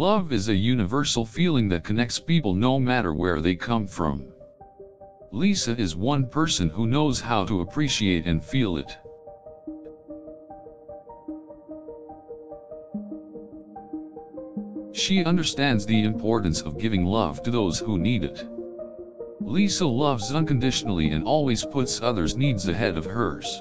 Love is a universal feeling that connects people no matter where they come from. Lisa is one person who knows how to appreciate and feel it. She understands the importance of giving love to those who need it. Lisa loves unconditionally and always puts others' needs ahead of hers.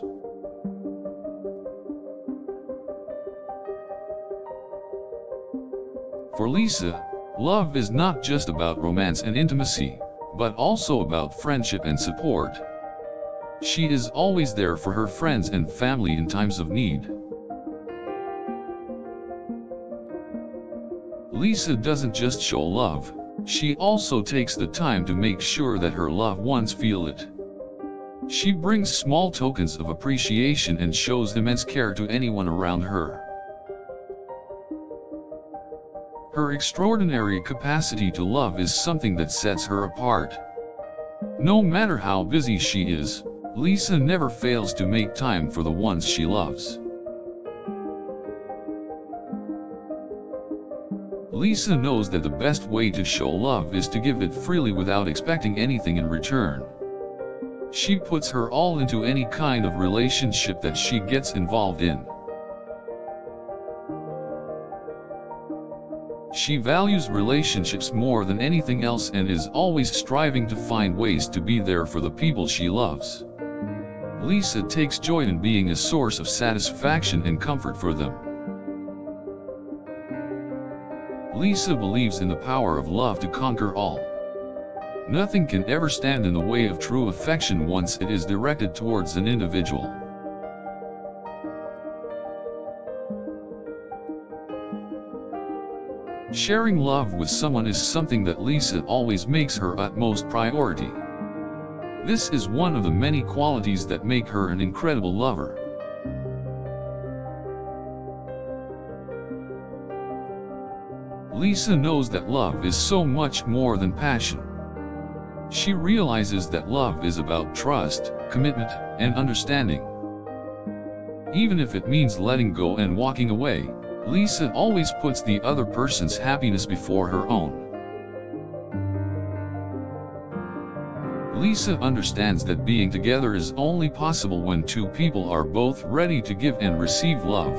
For Lisa, love is not just about romance and intimacy, but also about friendship and support. She is always there for her friends and family in times of need. Lisa doesn't just show love, she also takes the time to make sure that her loved ones feel it. She brings small tokens of appreciation and shows immense care to anyone around her. Her extraordinary capacity to love is something that sets her apart. No matter how busy she is, Lisa never fails to make time for the ones she loves. Lisa knows that the best way to show love is to give it freely without expecting anything in return. She puts her all into any kind of relationship that she gets involved in. She values relationships more than anything else and is always striving to find ways to be there for the people she loves. Lisa takes joy in being a source of satisfaction and comfort for them. Lisa believes in the power of love to conquer all. Nothing can ever stand in the way of true affection once it is directed towards an individual. Sharing love with someone is something that Lisa always makes her utmost priority. This is one of the many qualities that make her an incredible lover. Lisa knows that love is so much more than passion. She realizes that love is about trust, commitment, and understanding. Even if it means letting go and walking away, Lisa always puts the other person's happiness before her own. Lisa understands that being together is only possible when two people are both ready to give and receive love.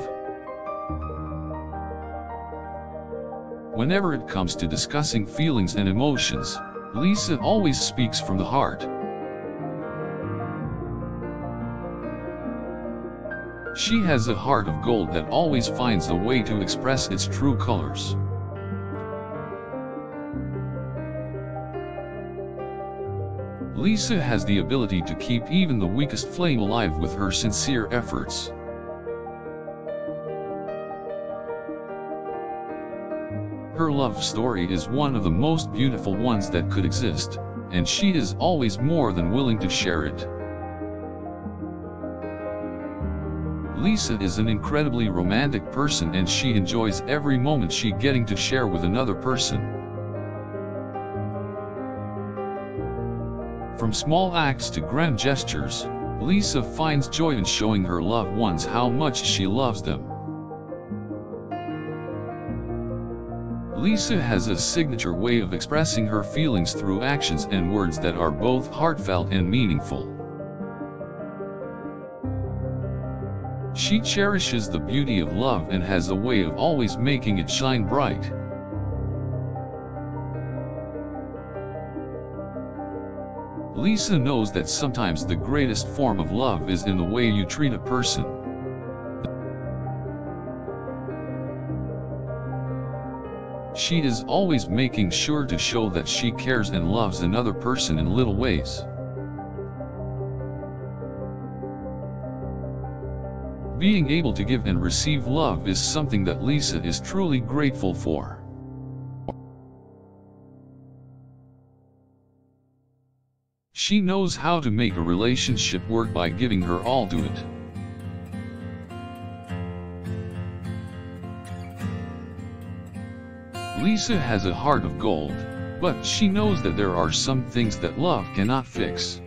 Whenever it comes to discussing feelings and emotions, Lisa always speaks from the heart. She has a heart of gold that always finds a way to express its true colors. Lisa has the ability to keep even the weakest flame alive with her sincere efforts. Her love story is one of the most beautiful ones that could exist, and she is always more than willing to share it. Lisa is an incredibly romantic person and she enjoys every moment she's getting to share with another person. From small acts to grand gestures, Lisa finds joy in showing her loved ones how much she loves them. Lisa has a signature way of expressing her feelings through actions and words that are both heartfelt and meaningful. She cherishes the beauty of love and has a way of always making it shine bright. Lisa knows that sometimes the greatest form of love is in the way you treat a person. She is always making sure to show that she cares and loves another person in little ways. Being able to give and receive love is something that Lisa is truly grateful for. She knows how to make a relationship work by giving her all to it. Lisa has a heart of gold, but she knows that there are some things that love cannot fix.